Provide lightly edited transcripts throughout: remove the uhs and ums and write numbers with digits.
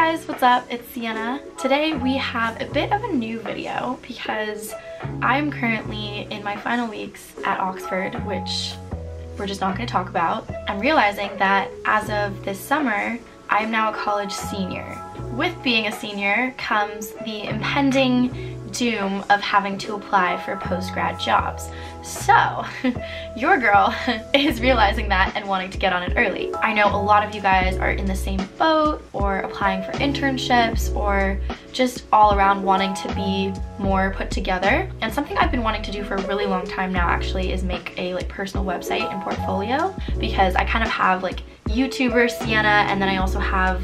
guys, what's up? It's Sienna. Today we have a bit of a new video because I'm currently in my final weeks at Oxford, which we're just not going to talk about. I'm realizing that as of this summer, I am now a college senior. With being a senior comes the impending doom of having to apply for post-grad jobs. So your girl is realizing that and wanting to get on it early. I know a lot of you guys are in the same boat or applying for internships or just all around wanting to be more put together. And something I've been wanting to do for a really long time now actually is make a personal website and portfolio, because I kind of have YouTuber Sienna and then I also have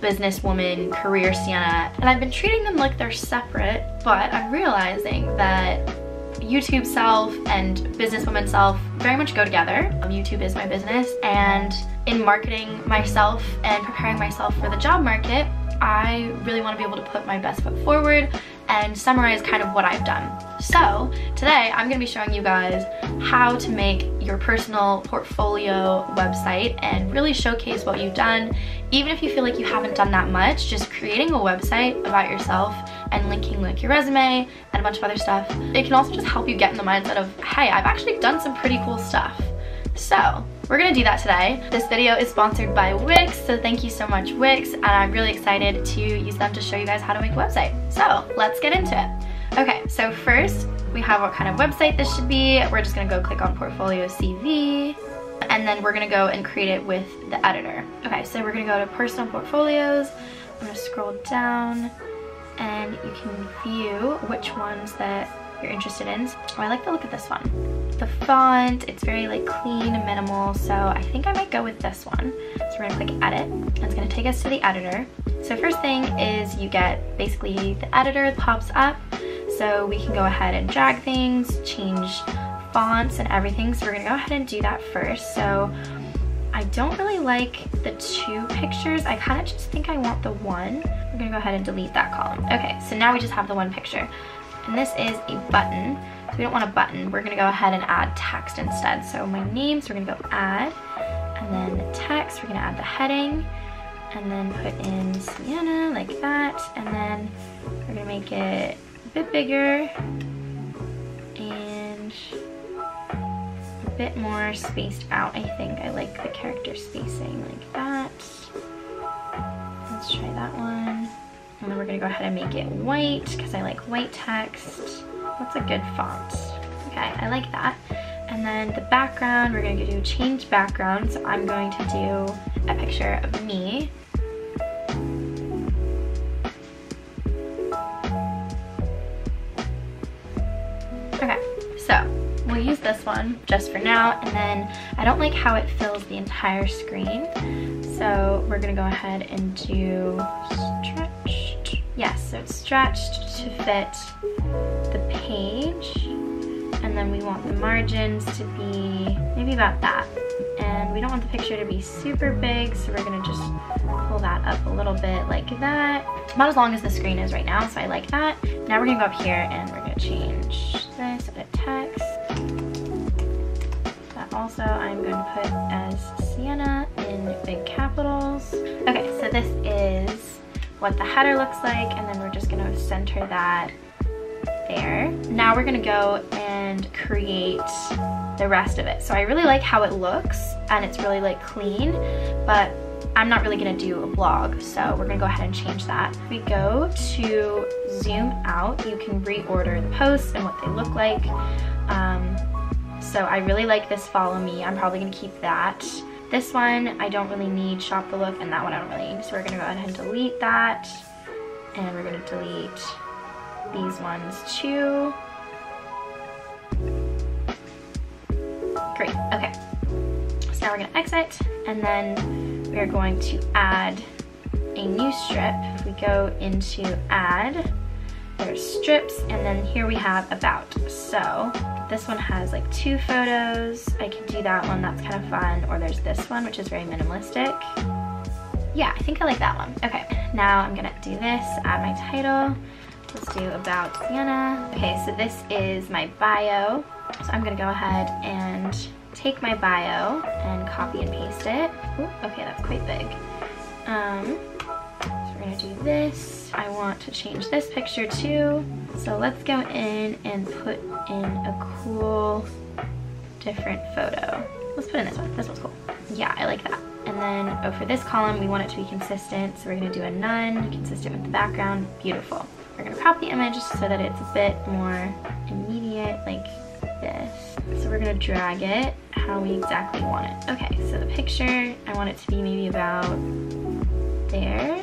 businesswoman career Sienna, and I've been treating them like they're separate, but I'm realizing that YouTube self and businesswoman self very much go together. YouTube is my business, and in marketing myself and preparing myself for the job market, I really want to be able to put my best foot forward and summarize kind of what I've done. So today I'm going to be showing you guys how to make your personal portfolio website and really showcase what you've done. Even if you feel like you haven't done that much, just creating a website about yourself and linking your resume and a bunch of other stuff, it can also just help you get in the mindset of, hey, I've actually done some pretty cool stuff. So we're gonna do that today. This video is sponsored by Wix, so thank you so much, Wix, and I'm really excited to use them to show you guys how to make a website. So let's get into it. Okay, so first we have what kind of website this should be. We're just gonna go click on Portfolio CV, and then we're gonna go and create it with the editor. Okay, so we're gonna go to Personal Portfolios. I'm gonna scroll down, and you can view which ones that you're interested in. Oh, I like the look of this one. The font, it's very clean and minimal, so I think I might go with this one. So we're gonna click edit, and it's gonna take us to the editor. So first thing is you get basically the editor pops up, so we can go ahead and drag things, change fonts and everything. So we're gonna go ahead and do that first. So I don't really like the two pictures. I kind of just think I want the one. We're gonna go ahead and delete that column. Okay, so now we just have the one picture. And this is a button, so we don't want a button. We're gonna go ahead and add text instead. So my name, so we're gonna go add, and then the text, we're gonna add the heading, and then put in Sienna, like that, and then we're gonna make it a bit bigger, and a bit more spaced out, I think. I like the character spacing, like that. Let's try that one. And then we're gonna go ahead and make it white, because I like white text. That's a good font. Okay, I like that. And then the background, we're gonna do change background. So I'm going to do a picture of me. Okay, so we'll use this one just for now. And then I don't like how it fills the entire screen. So we're gonna go ahead and do stretched. Yes, so it's stretched to fit the page. And then we want the margins to be maybe about that. And we don't want the picture to be super big, so we're gonna just pull that up a little bit like that. It's about as long as the screen is right now, so I like that. Now we're gonna go up here and we're gonna change this, edit text. That also I'm gonna put as Sienna in big capitals. Okay, so this is what the header looks like, and then we're just gonna center that there. Now we're gonna go and create the rest of it. So I really like how it looks, and it's really clean, but I'm not really gonna do a blog, so we're gonna go ahead and change that. If we go to zoom out, you can reorder the posts and what they look like. So I really like this follow me. I'm probably gonna keep that. This one, I don't really need shop the look, and that one I don't really need, so we're gonna go ahead and delete that. And we're gonna delete these ones too. Great, okay. So now we're gonna exit, and then we're going to add a new strip. If we go into add, there's strips, and then here we have about. So this one has two photos. I can do that one, that's kind of fun. Or there's this one, which is very minimalistic. Yeah, I think I like that one. Okay, now I'm gonna do this, add my title. Let's do about Sienna. Okay, so this is my bio. So I'm gonna go ahead and take my bio and copy and paste it. Ooh, okay, that's quite big. So we're gonna do do this. I want to change this picture too. So let's go in and put in a cool different photo. Let's put in this one. This one's cool. Yeah, I like that. And then oh, for this column, we want it to be consistent. So we're going to do a none, consistent with the background. Beautiful. We're going to crop the image so that it's a bit more immediate, like this. So we're going to drag it how we exactly want it. Okay, so the picture, I want it to be maybe about there.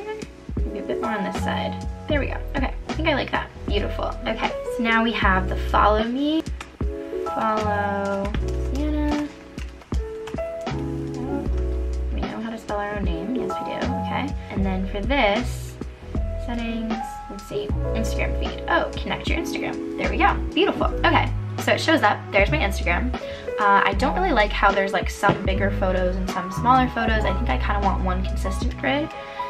Maybe a bit more on this side. There we go. Okay, I think I like that. Beautiful. Okay, so now we have the follow me, follow Sienna. We know how to spell our own name. Yes, we do. Okay, and then for this, settings, let's see, Instagram feed. Oh, connect your Instagram. There we go. Beautiful. Okay, so it shows up. There's my Instagram. I don't really like how there's like some bigger photos and some smaller photos. I think I kind of want one consistent grid.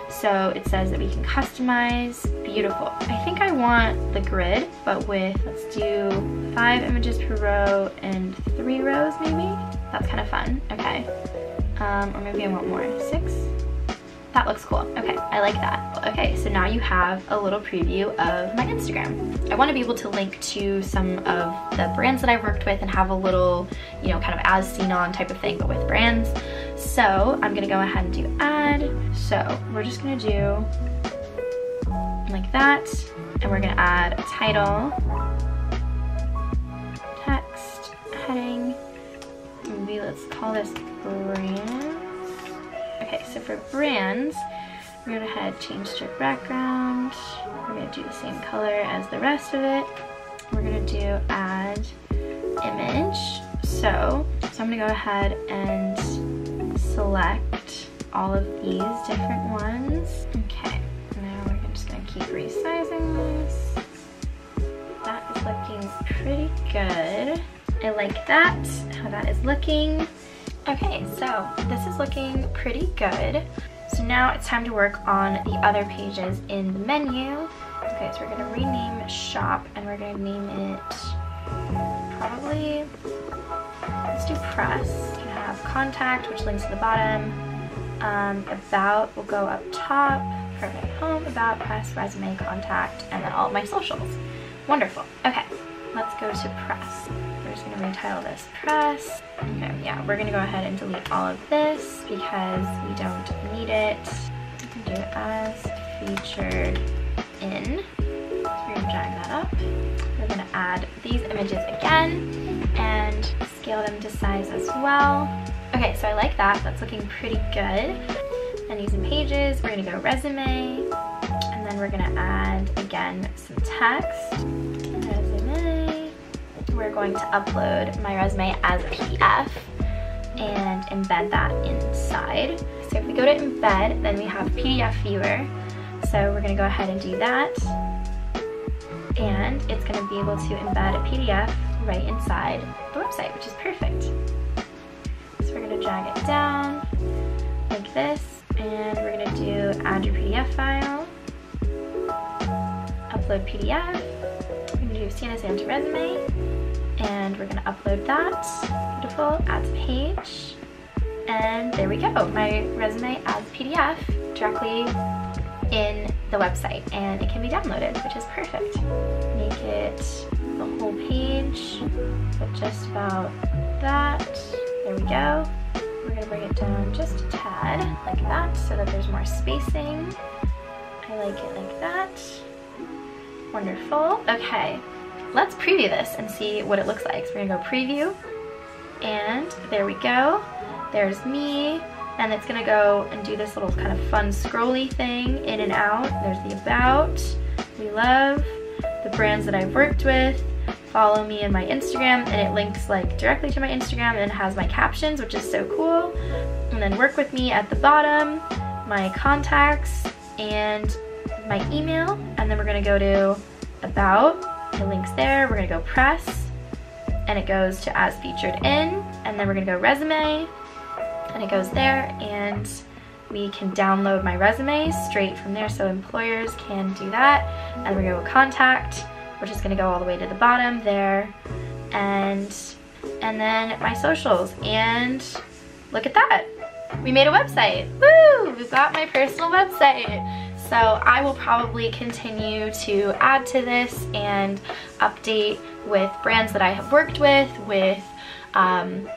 So it says that we can customize. Beautiful. I think I want the grid, but with, let's do 5 images per row and 3 rows maybe. That's kind of fun. Okay. Or maybe I want more. 6? That looks cool. Okay, I like that. Okay, so now you have a little preview of my Instagram. I want to be able to link to some of the brands that I've worked with and have a little, you know, kind of as seen on type of thing, but with brands. So I'm gonna go ahead and do add. So we're just gonna do like that, and we're gonna add a title, text, heading. Maybe let's call this brand. Okay, so for brands, we're gonna go ahead, change to background. We're gonna do the same color as the rest of it. We're gonna do add image. So I'm gonna go ahead and select all of these different ones. Okay, now we're just gonna keep resizing this. That is looking pretty good. I like that, how that is looking. Okay, so this is looking pretty good. So now it's time to work on the other pages in the menu. Okay, so we're gonna rename shop and we're gonna name it probably, let's do press. We have contact, which links to the bottom. About will go up top, from home, about, press, resume, contact, and then all of my socials. Wonderful, okay. Let's go to press. We're just gonna retitle this press. Okay, yeah, we're gonna go ahead and delete all of this because we don't need it. We can do as featured in. So we're gonna drag that up. We're gonna add these images again and scale them to size as well. Okay, so I like that. That's looking pretty good. Then using pages, we're gonna go resume, and then we're gonna add again some text. We're going to upload my resume as a PDF and embed that inside. So if we go to embed, then we have PDF viewer. So we're gonna go ahead and do that. And it's gonna be able to embed a PDF right inside the website, which is perfect. So we're gonna drag it down like this, and we're gonna do add your PDF file, upload PDF, we're gonna do Sienna Santer resume, and we're gonna upload that. Beautiful, add to page. And there we go, my resume as PDF directly in the website, and it can be downloaded, which is perfect. Make it the whole page, but just about that. There we go. We're gonna bring it down just a tad, like that, so that there's more spacing. I like it like that. Wonderful, okay. Let's preview this and see what it looks like. So we're gonna go preview, and there we go. There's me, and it's gonna go and do this little kind of fun scrolly thing, in and out. There's the about, we love, the brands that I've worked with, follow me and my Instagram, and it links like directly to my Instagram and has my captions, which is so cool. And then work with me at the bottom, my contacts, and my email, and then we're gonna go to about, the links there, we're gonna go press, and it goes to as featured in, and then we're gonna go resume, and it goes there, and we can download my resume straight from there, so employers can do that, and we're gonna go contact, which is gonna go all the way to the bottom there, and then my socials, and look at that, we made a website, woo, we've got my personal website. So I will probably continue to add to this and update with brands that I have worked with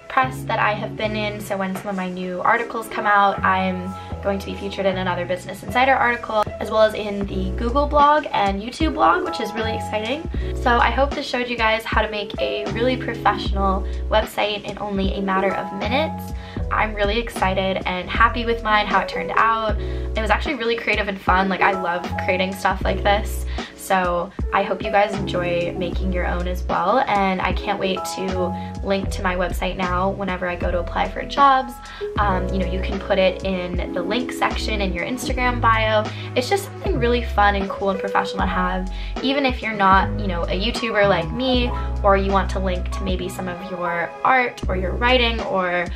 press that I have been in. So when some of my new articles come out, I'm going to be featured in another Business Insider article, as well as in the Google blog and YouTube blog, which is really exciting. So I hope this showed you guys how to make a really professional website in only a matter of minutes. I'm really excited and happy with mine, how it turned out. It was actually really creative and fun. Like, I love creating stuff like this. So I hope you guys enjoy making your own as well, and I can't wait to link to my website now whenever I go to apply for jobs. You know, you can put it in the link section in your Instagram bio. It's just something really fun and cool and professional to have, even if you're not, you know, a YouTuber like me, or you want to link to maybe some of your art or your writing or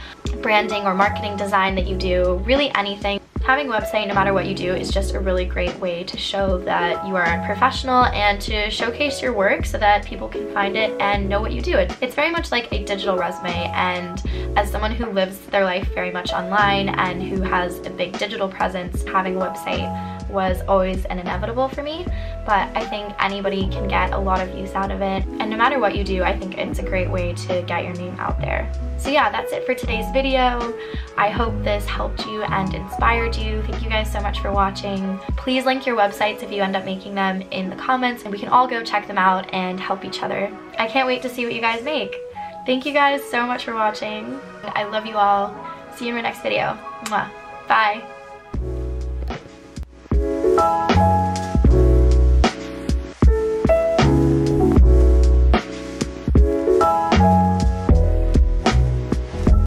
branding or marketing design that you do, really anything. Having a website, no matter what you do, is just a really great way to show that you are a professional and to showcase your work so that people can find it and know what you do. It's very much like a digital resume, and as someone who lives their life very much online and who has a big digital presence, having a website was always an inevitable for me, but I think anybody can get a lot of use out of it, and no matter what you do, I think it's a great way to get your name out there. So yeah, that's it for today's video. I hope this helped you and inspired you. Thank you guys so much for watching. Please link your websites if you end up making them in the comments, and we can all go check them out and help each other. I can't wait to see what you guys make. Thank you guys so much for watching. I love you all. See you in my next video. Mwah. Bye.